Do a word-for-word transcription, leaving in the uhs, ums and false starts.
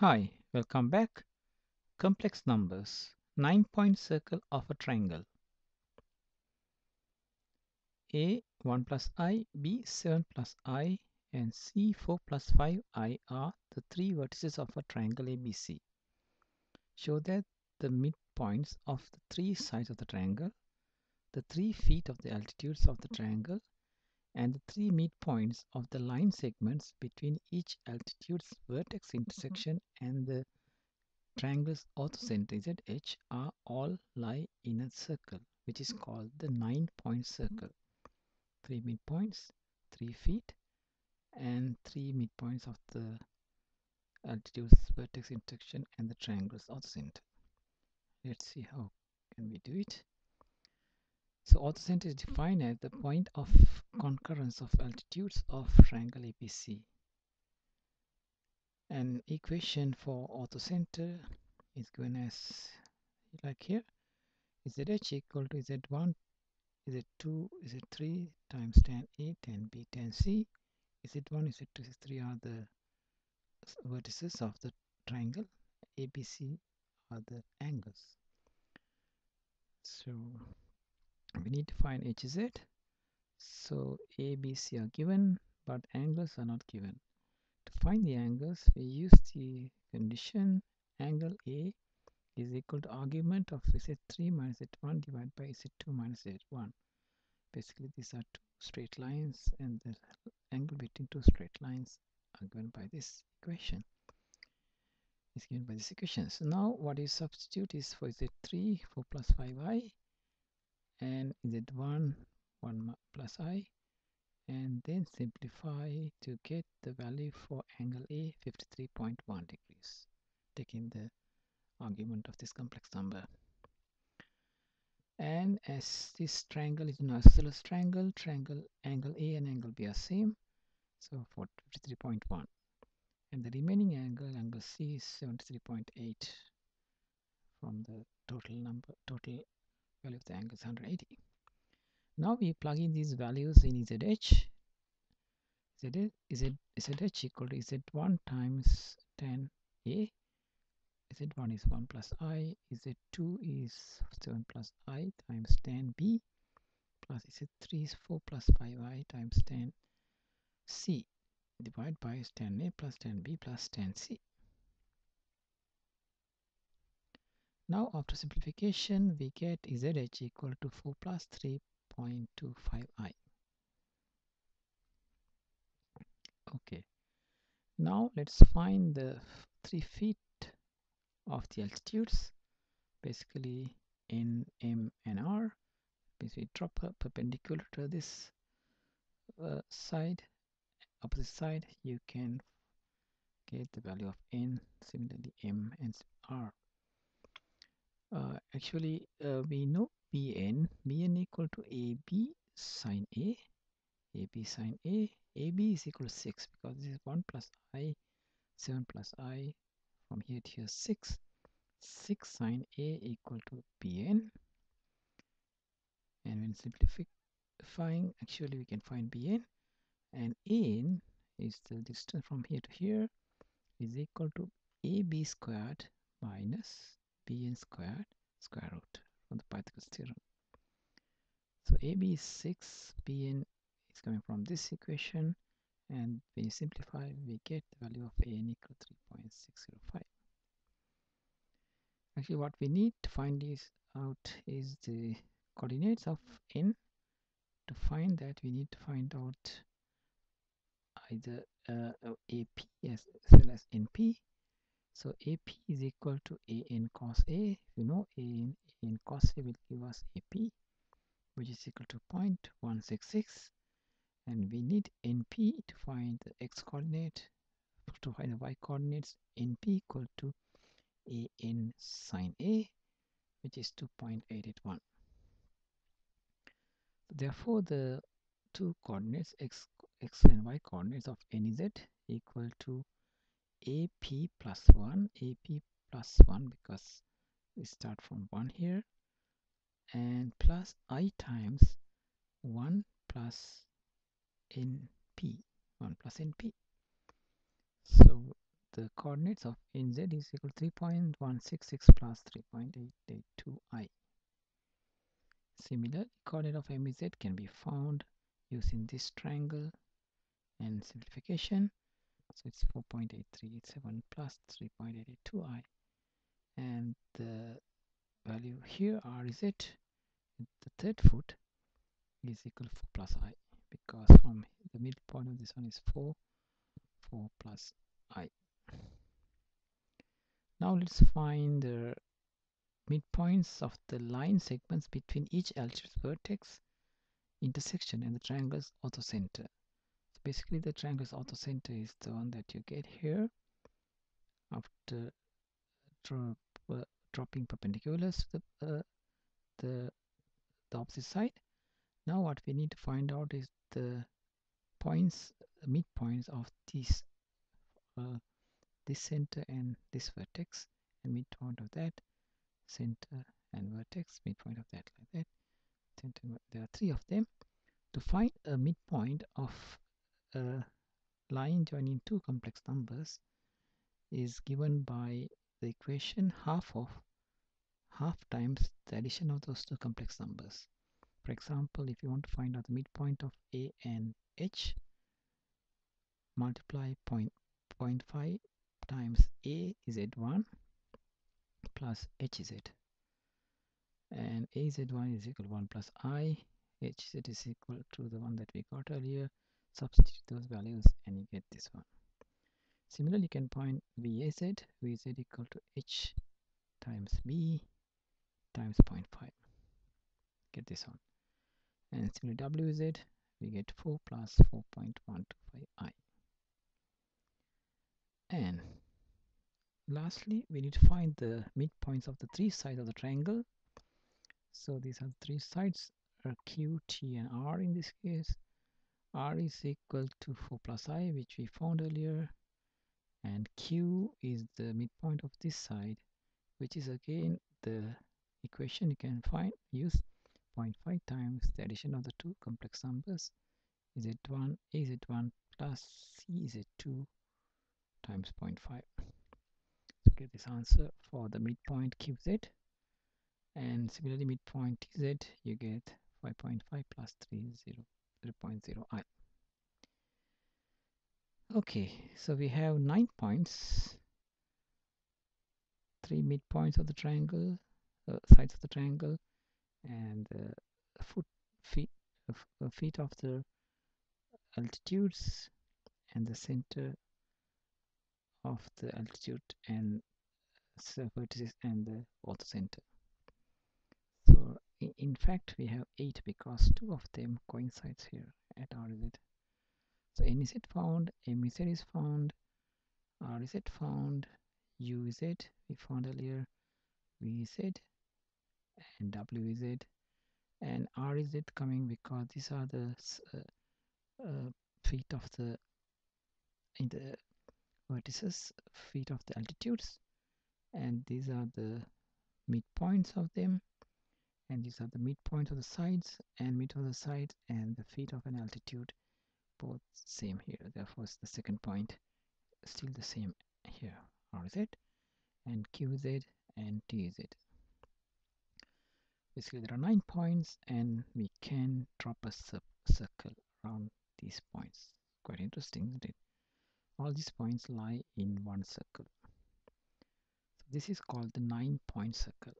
Hi, welcome back. Complex numbers, nine point circle of a triangle. A, one plus I, B, seven plus I, and C, four plus five I are the three vertices of a triangle A B C. Show that the midpoints of the three sides of the triangle, the three feet of the altitudes of the triangle, and the three midpoints of the line segments between each altitude's vertex intersection and the triangle's orthocenter at H are all lie in a circle, which is called the nine point circle. Three midpoints, three feet, and three midpoints of the altitude's vertex intersection and the triangle's orthocenter. Let's see how can we do it. So orthocenter is defined as the point of concurrence of altitudes of triangle A B C. An equation for orthocenter is given as like here: Z H equal to Z one, Z two, Z three times tan A, tan B, tan C. Z one, Z two, Z three are the vertices of the triangle. A B C are the angles. So we need to find H Z. So A, B, C are given, but angles are not given. To find the angles, we use the condition angle A is equal to argument of Z three minus Z one divided by Z two minus Z one. Basically, these are two straight lines, and the angle between two straight lines are given by this equation. It's given by this equation. So now, what you substitute is for Z three, four plus five i. And Z one, one plus I, and then simplify to get the value for angle A, fifty-three point one degrees, taking the argument of this complex number. And as this triangle is an isosceles triangle, triangle angle A and angle B are same, so for fifty-three point one. And the remaining angle, angle C, is seventy-three point eight from the total number, total value of the angle is one hundred eighty. Now we plug in these values in Z H. Z, Z, ZH equal to Z one times tan A. Z one is one plus I. Z two is seven plus I times tan B. Plus Z three is four plus five i times tan C. Divided by tan A plus tan B plus tan C. Now, after simplification, we get Z H equal to four plus three point two five i. Okay. Now, let's find the three feet of the altitudes, basically N, M, and R. Basically, drop a perpendicular to this uh, side, opposite side, you can get the value of N, similarly M and R. Uh, actually, uh, we know B N. B N equal to A B sine A. A B sine A. A B is equal to six because this is one plus I, seven plus I, from here to here six. six sine A equal to B N. And when simplifying, actually we can find B N. And A N is the distance from here to here is equal to A B squared minus B N squared, square root from the Pythagoras theorem. So A B is six, B N is coming from this equation, and when you simplify, we get the value of A N equal three point six zero five. Actually, what we need to find is out is the coordinates of N. To find that, we need to find out either uh, A P as well as N P. So A P is equal to A N cos A. You know A N, A N cos A will give us A P, which is equal to zero point one six six. And we need N P to find the x coordinate, to find the y coordinates. N P equal to A N sine A, which is two point eight eight one. Therefore, the two coordinates, x, x and y coordinates of N Z equal to A P plus one, A P plus one, because we start from one here, and plus I times one plus N P, one plus N P. So the coordinates of nz is equal to three point one six six plus three point eight eight two i. Similar, coordinate of mz can be found using this triangle and simplification. So it's four point eight three eight seven plus three point eight eight two i, and the value here r z, the third foot, is equal to four plus i, because from the midpoint of this one is four, four plus i. Now let's find the midpoints of the line segments between each L-shaped vertex intersection and the triangle's orthocenter. So basically the triangle's orthocenter is the one that you get here after drop, uh, dropping perpendiculars to the, uh, the, the opposite side. Now what we need to find out is the points, the midpoints of these, uh, this center and this vertex, and midpoint of that, center and vertex, midpoint of that, like that. There are three of them. To find a midpoint of a line joining two complex numbers is given by the equation half of half times the addition of those two complex numbers. For example, if you want to find out the midpoint of A and H, multiply zero point five times A is Z one plus H is Z, and A Z one is equal to one plus I, H Z is equal to the one that we got earlier. Substitute those values and you get this one. Similarly, you can find V A Z, V Z equal to H times B times zero point five. Get this one. And similarly W Z, we get four plus four point one two five i. And lastly, we need to find the midpoints of the three sides of the triangle. So these are three sides, Q, T, and R in this case. R is equal to four plus I, which we found earlier. And Q is the midpoint of this side, which is again the equation you can find, use zero point five times the addition of the two complex numbers, Z one, A Z one plus C Z two times zero point five. So get this answer for the midpoint Q Z. And similarly, midpoint T Z, you get five point five plus three, zero point zero i. Okay, so we have nine points, three midpoints of the triangle, uh, sides of the triangle, and uh, foot feet, uh, feet of the altitudes, and the center of the altitude and vertices and the orthocenter. So in fact we have eight, because two of them coincides here at R Z. So N Z found, M Z is found, R Z found, U Z we found earlier, V Z and W Z, and R Z coming because these are the uh, uh, feet of the, in the vertices, feet of the altitudes, and these are the midpoints of them. And these are the midpoint of the sides and mid of the sides and the feet of an altitude, both same here. Therefore, it's the second point still the same here, R Z and Q Z and T Z. Basically, there are nine points, and we can drop a sub circle around these points. Quite interesting, isn't it? All these points lie in one circle. So this is called the nine point circle.